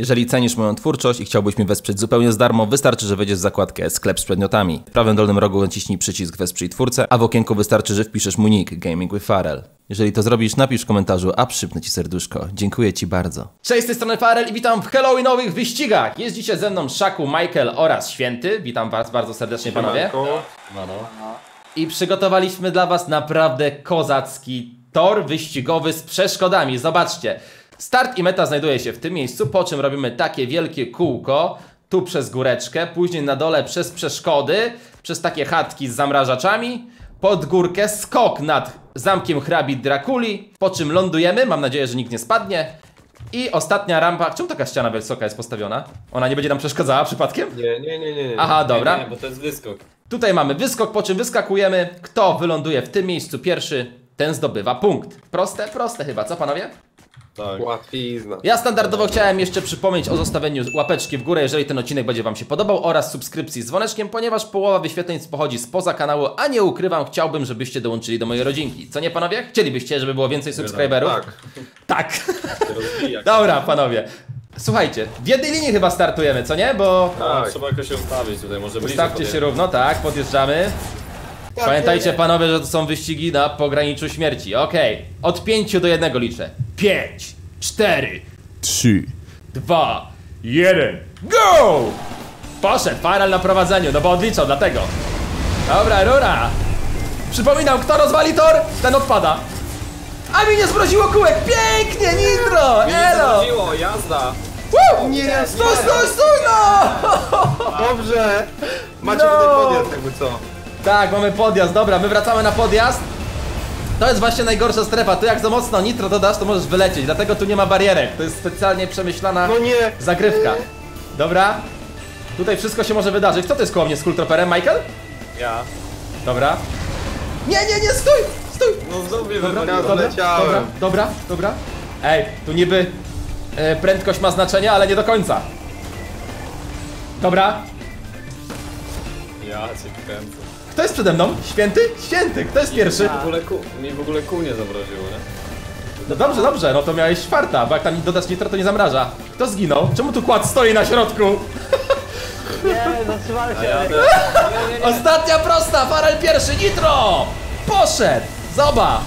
Jeżeli cenisz moją twórczość i chciałbyś mnie wesprzeć zupełnie za darmo, wystarczy, że wejdziesz w zakładkę Sklep z przedmiotami. W prawym dolnym rogu naciśnij przycisk Wesprzyj twórcę, a w okienku wystarczy, że wpiszesz mój nick Gaming with Farell. Jeżeli to zrobisz, napisz w komentarzu, a przypnę Ci serduszko. Dziękuję Ci bardzo. Cześć, z tej strony Farell i witam w Halloweenowych wyścigach. Jest dzisiaj ze mną Szaku, Michael oraz Święty. Witam Was bardzo serdecznie, panowie. I przygotowaliśmy dla Was naprawdę kozacki tor wyścigowy z przeszkodami. Zobaczcie. Start i meta znajduje się w tym miejscu, po czym robimy takie wielkie kółko, tu przez góreczkę, później na dole przez przeszkody, przez takie chatki z zamrażaczami, pod górkę skok nad zamkiem hrabit Drakuli, po czym lądujemy, mam nadzieję, że nikt nie spadnie. I ostatnia rampa. Czemu taka ściana wysoka jest postawiona? Ona nie będzie nam przeszkadzała przypadkiem? Nie. Aha, dobra. Nie, bo to jest wyskok. Tutaj mamy wyskok, po czym wyskakujemy. Kto wyląduje w tym miejscu pierwszy, ten zdobywa punkt. Proste? Proste chyba, co panowie? Tak. Łatwizna. Ja standardowo chciałem jeszcze przypomnieć o zostawieniu łapeczki w górę, jeżeli ten odcinek będzie Wam się podobał, oraz subskrypcji z dzwoneczkiem, ponieważ połowa wyświetleń pochodzi spoza kanału, a nie ukrywam, chciałbym, żebyście dołączyli do mojej rodzinki. Co nie, panowie? Chcielibyście, żeby było więcej subskryberów? Tak. Dobra, panowie. Słuchajcie, w jednej linii chyba startujemy, co nie? Bo... Tak. Trzeba jakoś się ustawić tutaj, może bliżej. Ustawcie się równo, tak, podjeżdżamy. Pamiętajcie, panowie, że to są wyścigi na pograniczu śmierci. Okej. Od 5 do 1 liczę. 5, 4, 3, 2, 1, go! Poszedł, Farell na prowadzeniu, no bo odliczał, dlatego. Dobra, rura. Przypominam, kto rozwali tor, ten odpada. A mi nie zmroziło kółek, pięknie, nitro, elo! Nie zmroziło, jazda. Nie, stój, no! Dobrze, macie tutaj podjazd, jakby co. Tak, mamy podjazd, dobra, my wracamy na podjazd. To jest właśnie najgorsza strefa, tu jak za mocno nitro dodasz, to możesz wylecieć, dlatego tu nie ma barierek. To jest specjalnie przemyślana zagrywka. Dobra. Tutaj wszystko się może wydarzyć. Kto to jest koło mnie z Kultroperem, Michael? Ja. Dobra. Nie, stój! No znowu mnie wywaliło, doleciałem. Dobra. Ej, tu niby prędkość ma znaczenie, ale nie do końca. Dobra. Ja cię kręcę. Kto jest przede mną? Święty? Święty! Kto jest pierwszy? Mi w ogóle kół nie zamroziło, nie? No dobrze, no to miałeś czwarta, bo jak tam dodasz nitro, to nie zamraża. Kto zginął? Czemu tu kład stoi na środku? Nie, zatrzymałem się. Nie. Ostatnia prosta, Farell pierwszy, nitro! Poszedł! Zobacz!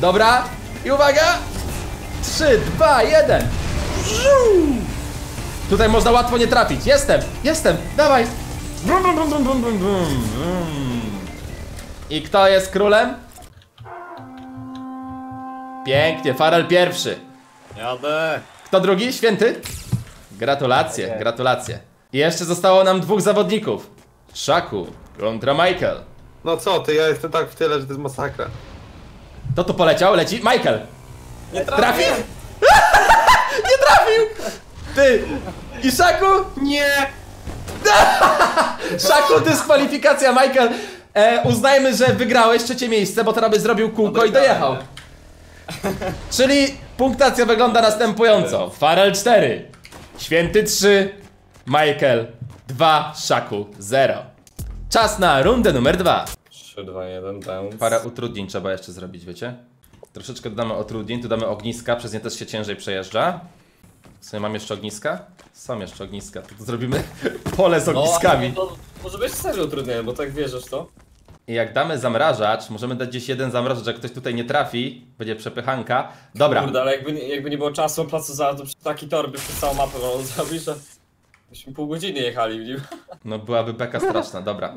Dobra, i uwaga! 3, 2, 1! Tutaj można łatwo nie trafić, jestem, dawaj! I kto jest królem? Pięknie, Farell pierwszy. Jadę. Kto drugi? Święty? Gratulacje. I jeszcze zostało nam dwóch zawodników. Szaku kontra Michael. No co ty, ja jestem tak w tyle, że to jest masakra. Kto tu poleciał? Leci Michael. Nie trafił? Nie trafił! Ty! I Szaku? Nie! Szaku, dyskwalifikacja, Michael. Uznajmy, że wygrałeś trzecie miejsce, bo teraz by zrobił kółko i dojechał. Czyli punktacja wygląda następująco: Farell 4, Święty 3, Michael 2, Szaku 0. Czas na rundę numer 2. 3, 2, 1, bounce. Parę utrudnień trzeba jeszcze zrobić, wiecie? Troszeczkę dodamy utrudnień, tu damy ogniska, przez nie też się ciężej przejeżdża. W sumie mam jeszcze ogniska? Są jeszcze ogniska, to zrobimy pole z ogniskami. No, może być serio utrudnione, bo tak wierzysz to. I jak damy zamrażacz, możemy dać gdzieś jeden zamrażacz, jak ktoś tutaj nie trafi, będzie przepychanka. Dobra. Kurde, ale jakby nie było czasu, placu za taki tor by przez całą mapę zrobić, że byśmy pół godziny jechali w nim. No byłaby beka straszna, dobra.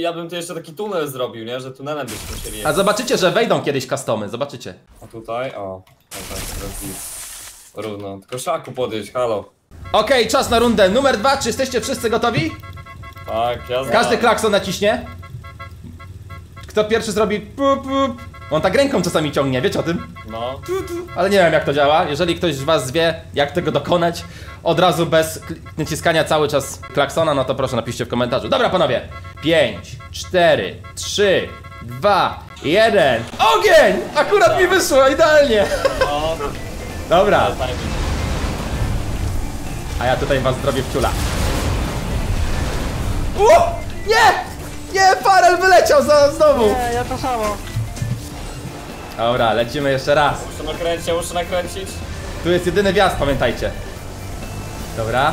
Ja bym tu jeszcze taki tunel zrobił, nie? Że tunelem byśmy musieli jechać. A zobaczycie, że wejdą kiedyś customy, zobaczycie. A tutaj, o, teraz równo, tylko Szaku podjeść, halo. Okej, czas na rundę numer 2, czy jesteście wszyscy gotowi? Tak, ja znam. Każdy klakson naciśnie. Kto pierwszy zrobi pup. On tak ręką czasami ciągnie, wiecie o tym? No. Ale nie wiem jak to działa, jeżeli ktoś z was wie jak tego dokonać od razu bez naciskania cały czas klaksona, no to proszę napiszcie w komentarzu. Dobra panowie, 5, 4, 3, 2, 1, ogień! Akurat mi wyszło, idealnie. No. Dobra. A ja tutaj was zrobię w ciula. Nie! Farell wyleciał znowu! Nie, ja to samo. Dobra, lecimy jeszcze raz. Muszę nakręcić. Tu jest jedyny wjazd, pamiętajcie. Dobra.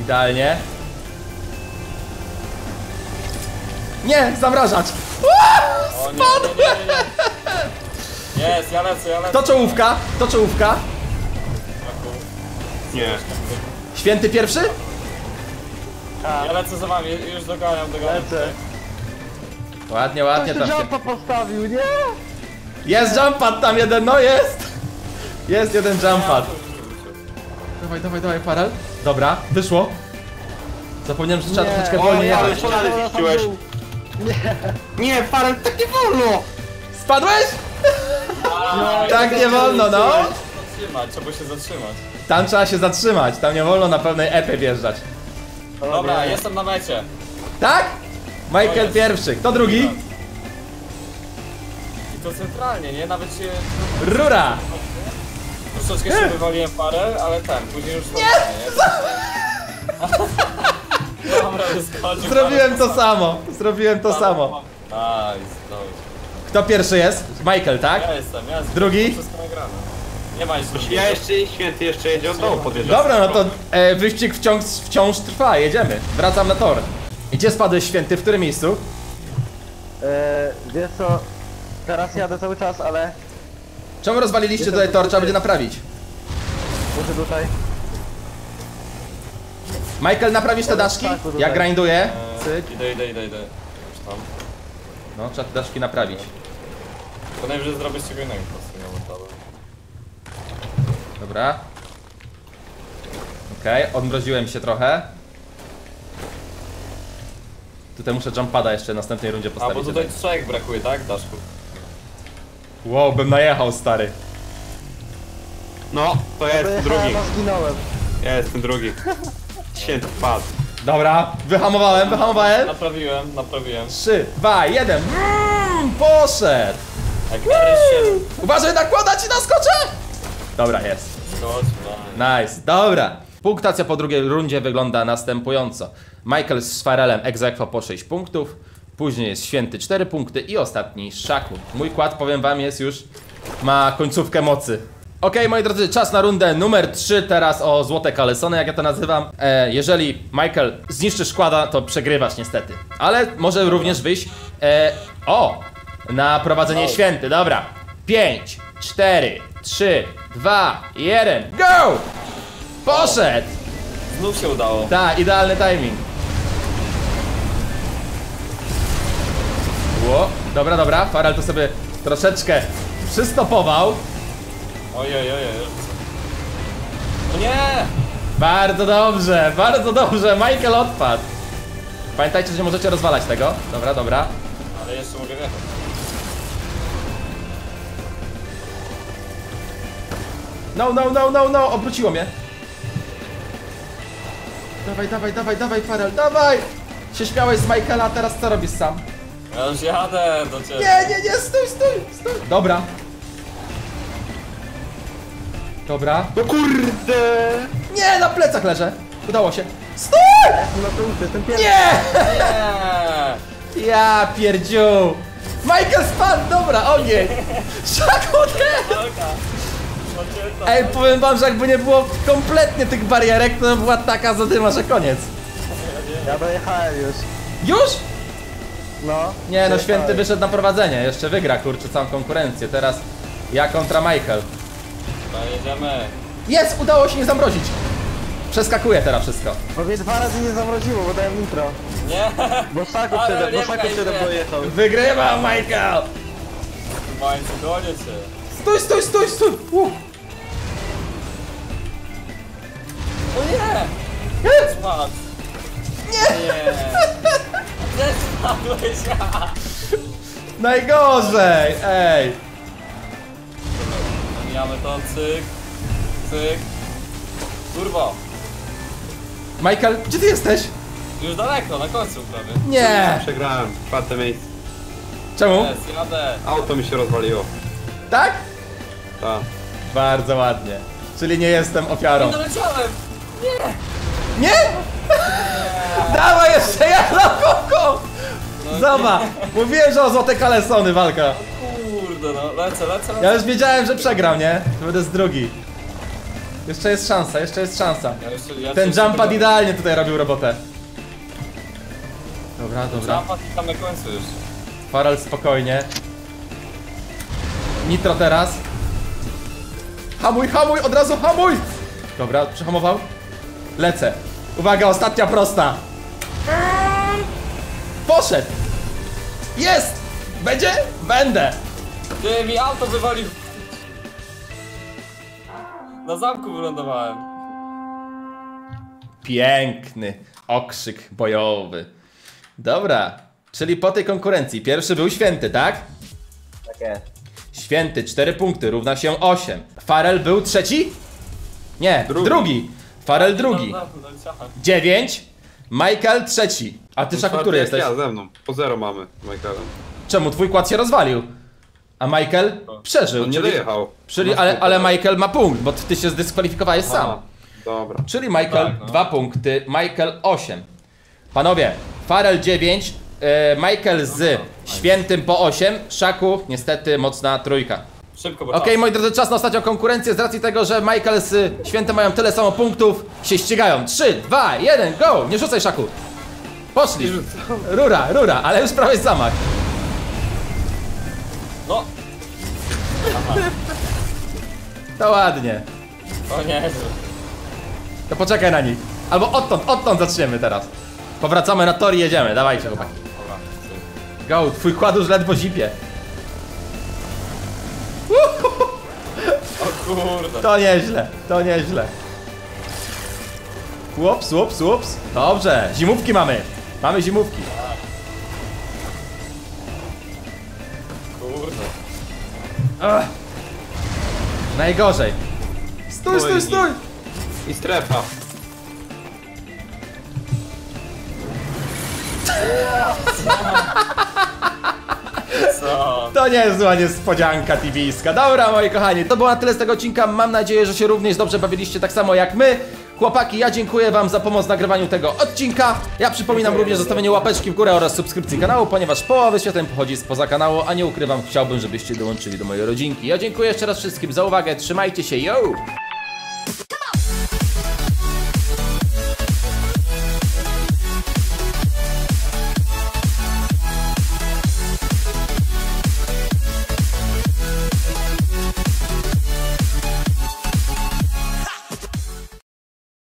Idealnie. Nie! Zamrażacz! Spadł! Jest, ja lecę. To czołówka. Nie. Święty pierwszy? Ja lecę za wami, już doganiam. Ładnie tam się... jumpa postawił, nie? Jest jumppad tam jeden, no jest! Jest jeden jumppad. Dawaj, Farell. Dobra, wyszło. Zapomniałem, że trzeba troszeczkę wolniej jechać. Nie, Farell, tak nie wolno! Spadłeś? Tak nie wolno, no! Trzeba się zatrzymać. Tam trzeba się zatrzymać, tam nie wolno na pewnej epy wjeżdżać. Dobra, jestem na mecie. Tak? Michael pierwszy, kto drugi? I to centralnie, nie? Nawet się... Rura! Troszeczkę się wywaliłem parę, ale tak, później już... Nie! Dobra, wyskoczył. Zrobiłem to samo. Kto pierwszy jest? Michael, tak? Ja jestem. Drugi? Nie ma nic. Ja jeszcze i Święty jeszcze jedzie od dołu podjeżdża. Dobra, no to wyścig wciąż trwa, jedziemy. Wracam na tor. Gdzie spadłeś, Święty? W którym miejscu? Wiesz co, teraz jadę cały czas, ale... Czemu rozwaliliście tutaj tor? Trzeba będzie naprawić. Muszę tutaj. Michael, naprawisz te daszki? Ja grinduję. Idę. Już tam. No, trzeba te daszki naprawić. To najwyżej zrobię z ciebie innego po prostu. Dobra. Okej, odmroziłem się trochę. Tutaj muszę jumpada jeszcze w następnej rundzie postawić. A bo tutaj trzech brakuje, tak, Daszku? Wow, bym najechał, stary. No, to ja jestem drugi. Ja jestem drugi. Święty wpadł. Dobra, wyhamowałem. Naprawiłem. 3, 2, 1. Poszedł. Uważaj, nakłada ci naskoczę! Dobra, jest. Nice, dobra. Punktacja po drugiej rundzie wygląda następująco. Michael z Farellem ex aequo po 6 punktów. Później jest Święty 4 punkty i ostatni Szaku. Mój kład, powiem wam, jest już... ma końcówkę mocy. Okej, moi drodzy, czas na rundę numer 3. Teraz o złote kalesony, jak ja to nazywam. Jeżeli Michael zniszczy składa, to przegrywasz niestety. Ale może również wyjść... na prowadzenie Święty, dobra. 5, 4, 3, 2, 1, go! Poszedł! Znów się udało. Tak, idealny timing. Ło, dobra, Farell to sobie troszeczkę przystopował. Ojej. O nie! Bardzo dobrze, Michael odpadł. Pamiętajcie, że możecie rozwalać tego. Dobra. Ale jeszcze mogę wjechać. No, obróciło mnie. Dawaj, Farell, dawaj! Się śmiałeś z Michaela, a teraz co robisz sam? Ja już jadę do ciebie. Nie, stój! Dobra. No kurde! Nie, na plecach leżę. Udało się. Stój! Nie! Ja pierdziu! Michael spadł, dobra, ogień! Szakutę! Ej, powiem wam, że jakby nie było kompletnie tych barierek, to była taka zadyma, że koniec. Ja dojechałem już. Już? No. Nie no, Święty wyszedł na prowadzenie, jeszcze wygra, kurczę, całą konkurencję. Teraz ja kontra Michael. No jedziemy. Jest, udało się nie zamrozić. Przeskakuje teraz wszystko. Bo mnie dwa razy nie zamroziło, bo dałem intro. Nie. Bo Szaku przede dojechał. Wygrywa Michael. Stój! O nie! Nie! Spadłeś! Najgorzej! Ej! Pomijamy to, cyk. Turbo! Michael, gdzie ty jesteś? Już daleko, na końcu prawie. Nie! Przegrałem, czwarte miejsce. Czemu? Auto mi się rozwaliło. Tak? Tak. Bardzo ładnie. Czyli nie jestem ofiarą. Nie doleciałem! Nie! Dawaj jeszcze jedna kołką! Zobacz! Mówiłem, że o złote kalesony walka. Kurde no, lecę. Ja już wiedziałem, że przegram, nie? To będę z drugi. Jeszcze jest szansa, jeszcze jest szansa. Ten jumppad idealnie tutaj robił robotę. Dobra, dobra. Jumppad i tam na końcu już. Farell spokojnie. Nitro teraz. Hamuj, hamuj, od razu hamuj! Dobra, przyhamował. Lecę. Uwaga, ostatnia prosta. Poszedł! Jest! Będzie? Będę! Ty mi auto wywalił. Na zamku wylądowałem. Piękny okrzyk bojowy. Dobra, czyli po tej konkurencji pierwszy był Święty, tak? Tak jest. Święty 4 punkty równa się 8. Farell był trzeci? Nie, drugi. Farell drugi. 9. Michael trzeci. A ty, Szaku, który jesteś? Ja, ze mną. Po 0 mamy Michaelem. Czemu? Twój kład się rozwalił. A Michael przeżył. On nie dojechał. Czyli, ale Michael ma punkt, bo ty się zdyskwalifikowałeś sam. Dobra. Czyli Michael tak, no. 2 punkty, Michael 8. Panowie, Farell 9, Michael z Świętym po 8, Szaku niestety mocna trójka. Szybko, bo Okej, moi drodzy, czas na ostatnią konkurencję. Z racji tego, że Michael z Świętym mają tyle samo punktów, się ścigają. 3, 2, 1, go! Nie rzucaj, Szaku. Poszli. Rura, rura, ale już prawie zamach. No. Aha. To ładnie. O nie. To poczekaj na nich. Albo odtąd zaczniemy teraz. Powracamy na tor i jedziemy. Dawajcie, chłopaki. Go, twój kład już ledwo zipie. O kurde. To nieźle, to nieźle. Łops, łops, łops. Dobrze, zimówki mamy. Mamy zimówki. Ach. Najgorzej. Stój, stój, stój! I strefa. To niezła niespodzianka tibijska. Dobra, moi kochani, to było na tyle z tego odcinka. Mam nadzieję, że się również dobrze bawiliście, tak samo jak my. Chłopaki, ja dziękuję wam za pomoc w nagrywaniu tego odcinka. Ja przypominam również zostawienie łapeczki w górę oraz subskrypcji kanału, ponieważ połowa wyświetleń pochodzi spoza kanału, a nie ukrywam, chciałbym, żebyście dołączyli do mojej rodzinki. Ja dziękuję jeszcze raz wszystkim za uwagę, trzymajcie się, yo!